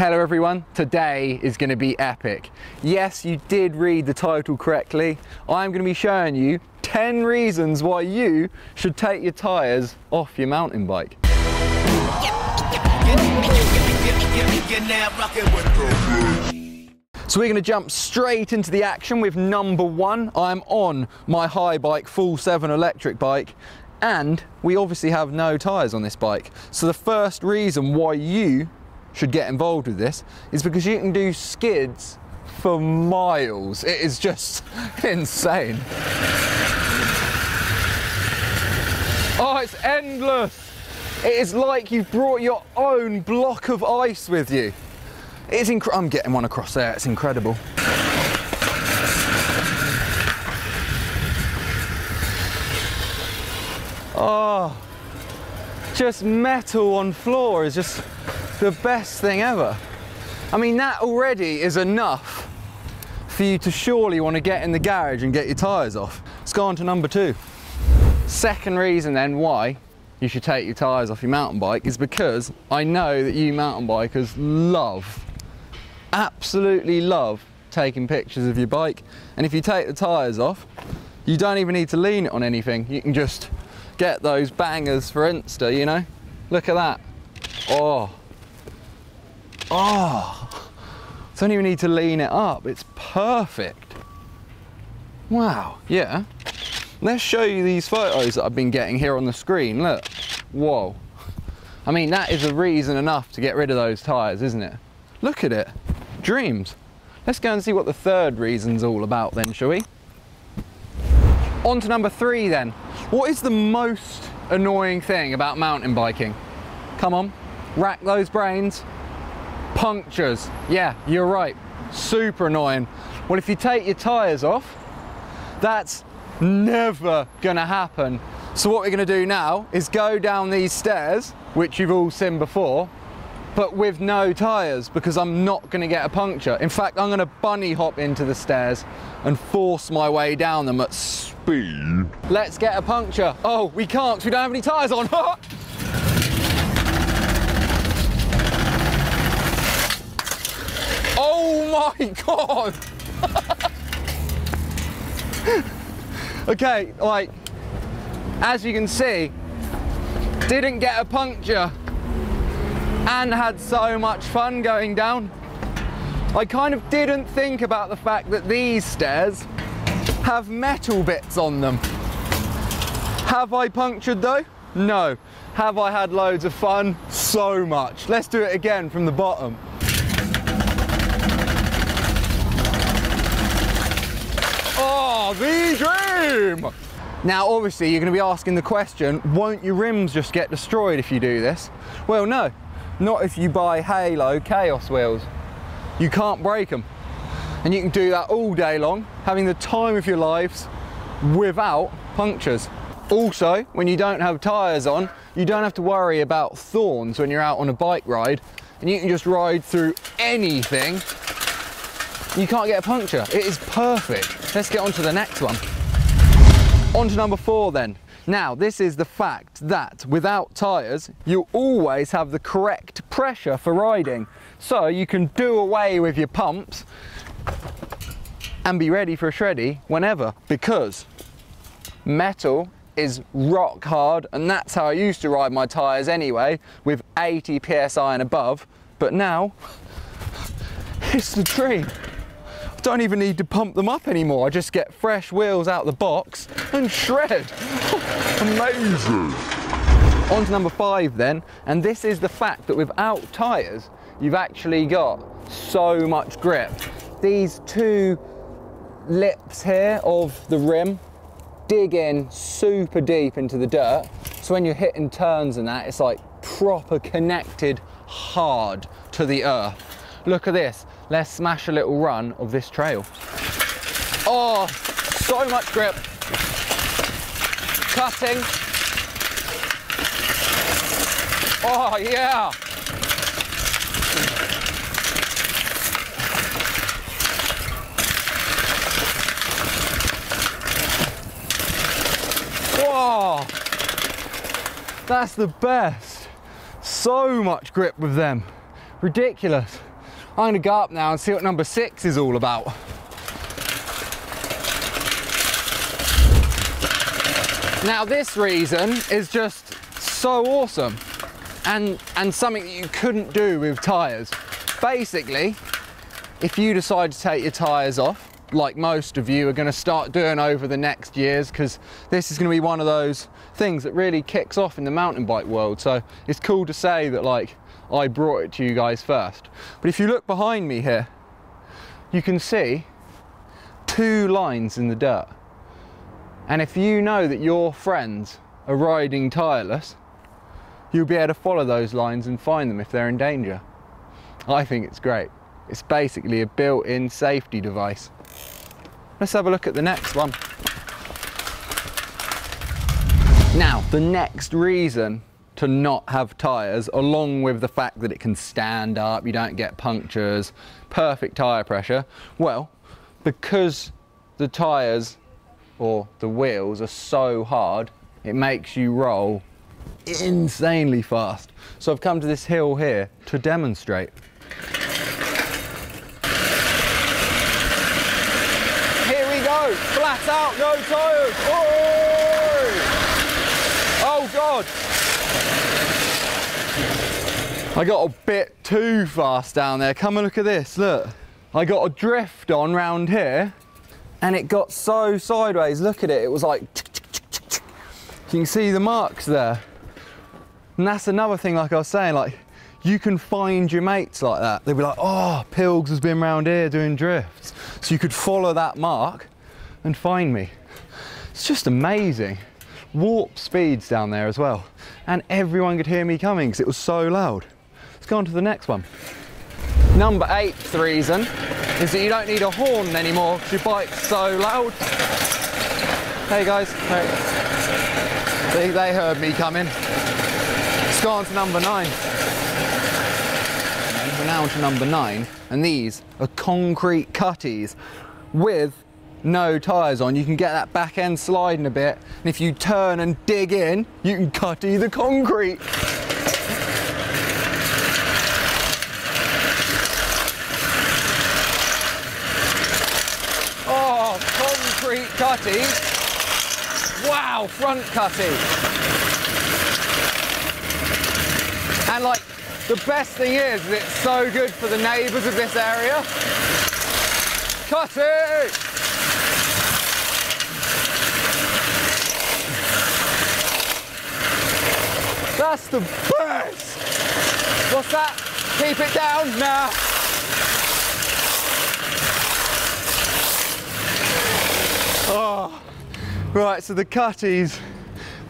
Hello everyone, today is going to be epic. Yes, you did read the title correctly. I'm going to be showing you 10 reasons why you should take your tyres off your mountain bike. So we're going to jump straight into the action with number one. I'm on my Haibike Full 7 electric bike. And we obviously have no tyres on this bike. So the first reason why you should get involved with this is because you can do skids for miles. It is just insane. Oh, it's endless. It is like you've brought your own block of ice with you. It's I'm getting one across there, it's incredible. Oh, just metal on floor is just the best thing ever. I mean, that already is enough for you to surely want to get in the garage and get your tyres off. Let's go on to number two. Second reason then why you should take your tyres off your mountain bike is because I know that you mountain bikers love, absolutely love taking pictures of your bike. And if you take the tyres off, you don't even need to lean it on anything. You can just get those bangers for Insta, you know? Look at that. Oh. Oh, don't even need to lean it up. It's perfect. Wow, yeah. Let's show you these photos that I've been getting here on the screen. Look, whoa. I mean, that is a reason enough to get rid of those tyres, isn't it? Look at it, dreams. Let's go and see what the third reason's all about then, shall we? On to number three then. What is the most annoying thing about mountain biking? Come on, rack those brains. Punctures. Yeah, you're right. Super annoying. Well, if you take your tyres off, that's never gonna happen. So what we're gonna do now is go down these stairs, which you've all seen before, but with no tyres, because I'm not gonna get a puncture. In fact, I'm gonna bunny hop into the stairs and force my way down them at speed. Let's get a puncture. Oh, we can't because we don't have any tyres on. Oh my God! Okay, like, as you can see, didn't get a puncture and had so much fun going down. I kind of didn't think about the fact that these stairs have metal bits on them. Have I punctured though? No. Have I had loads of fun? So much. Let's do it again from the bottom. The dream! Now obviously you're going to be asking the question, won't your rims just get destroyed if you do this? Well no, not if you buy Halo Chaos Wheels. You can't break them. And you can do that all day long, having the time of your lives without punctures. Also, when you don't have tyres on, you don't have to worry about thorns when you're out on a bike ride, and you can just ride through anything. You can't get a puncture. It is perfect. Let's get on to the next one. On to number four then. Now, this is the fact that without tyres, you always have the correct pressure for riding. So you can do away with your pumps and be ready for a shreddy whenever, because metal is rock hard, and that's how I used to ride my tyres anyway, with 80 PSI and above. But now, it's the dream. Don't even need to pump them up anymore. I just get fresh wheels out the box and shred. Amazing. On to number five then, and this is the fact that without tyres, you've actually got so much grip. These two lips here of the rim dig in super deep into the dirt. So when you're hitting turns and that, it's like proper connected hard to the earth. Look at this. Let's smash a little run of this trail. Oh, so much grip. Cutting. Oh, yeah. Whoa. That's the best. So much grip with them. Ridiculous. I'm gonna go up now and see what number 6 is all about. Now this reason is just so awesome and something that you couldn't do with tyres. Basically, if you decide to take your tyres off, like most of you are going to start doing over the next years, because this is going to be one of those things that really kicks off in the mountain bike world. So it's cool to say that, like, I brought it to you guys first. But if you look behind me here, you can see 2 lines in the dirt. And if you know that your friends are riding tireless, you'll be able to follow those lines and find them if they're in danger. I think it's great. It's basically a built-in safety device. Let's have a look at the next one. Now, the next reason to not have tyres, along with the fact that it can stand up, you don't get punctures, perfect tyre pressure. Well, because the tyres or the wheels are so hard, it makes you roll insanely fast. So I've come to this hill here to demonstrate. Flat out, no tyres. Oh God. I got a bit too fast down there. Come and look at this, look. I got a drift on round here and it got so sideways. Look at it, it was like tick, tick, tick. You can see the marks there. And that's another thing, like I was saying, like you can find your mates like that. They'll be like, oh, Pilgs has been round here doing drifts. So you could follow that mark and find me. It's just amazing. Warp speeds down there as well. And everyone could hear me coming because it was so loud. Let's go on to the next one. Number 8th reason is that you don't need a horn anymore because your bike's so loud. Hey guys, they heard me coming. Let's go on to number 9. We're now to number 9, and these are concrete cutties with no tyres on. You can get that back end sliding a bit, and if you turn and dig in, you can cutty the concrete. Oh, concrete cutty. Wow, front cutty. And like, the best thing is it's so good for the neighbours of this area. Cutty! That's the best! What's that? Keep it down now. Oh. Right, so the cutties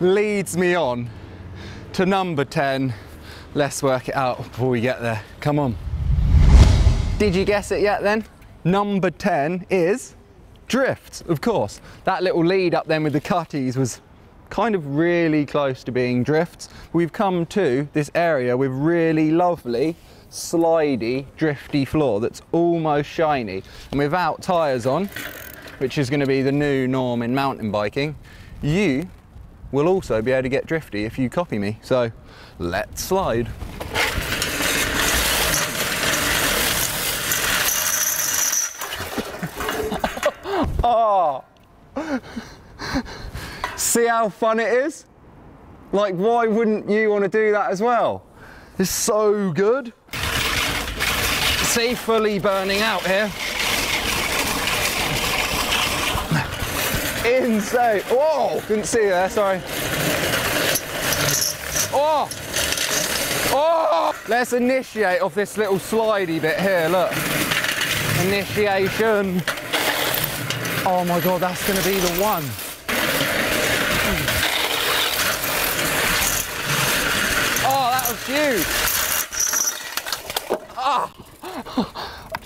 leads me on to number 10. Let's work it out before we get there. Come on. Did you guess it yet then? Number 10 is drifts, of course. That little lead up then with the cutties was kind of really close to being drifts. We've come to this area with really lovely, slidey, drifty floor that's almost shiny. And without tyres on, which is going to be the new norm in mountain biking, you will also be able to get drifty if you copy me. So let's slide. Oh! See how fun it is? Like, why wouldn't you want to do that as well? It's so good. See, fully burning out here. Insane. Whoa, couldn't see there, sorry. Oh, oh. Let's initiate off this little slidey bit here, look. Initiation. Oh my God, that's going to be the one. Huge. Ah.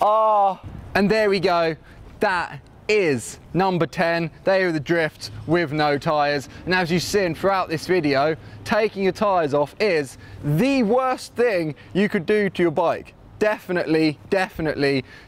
Ah. And there we go. That is number 10. They are the drifts with no tyres. And as you've seen throughout this video, taking your tyres off is the worst thing you could do to your bike. Definitely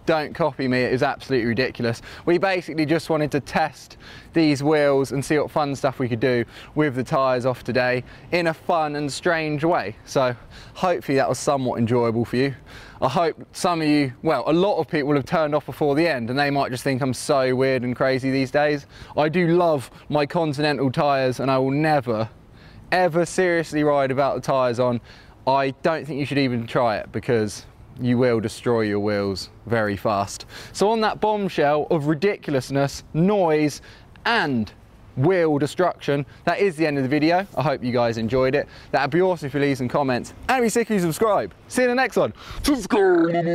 don't copy me. It is absolutely ridiculous. We basically just wanted to test these wheels and see what fun stuff we could do with the tyres off today in a fun and strange way. So hopefully that was somewhat enjoyable for you. I hope some of you, well, a lot of people have turned off before the end and they might just think I'm so weird and crazy these days. I do love my Continental tyres and I will never, ever seriously ride without the tyres on. I don't think you should even try it because you will destroy your wheels very fast. So on that bombshell of ridiculousness, noise and wheel destruction, that is the end of the video. I hope you guys enjoyed it. That'd be awesome if you leave some comments and be sick if you subscribe. See you in the next one. Subscribe.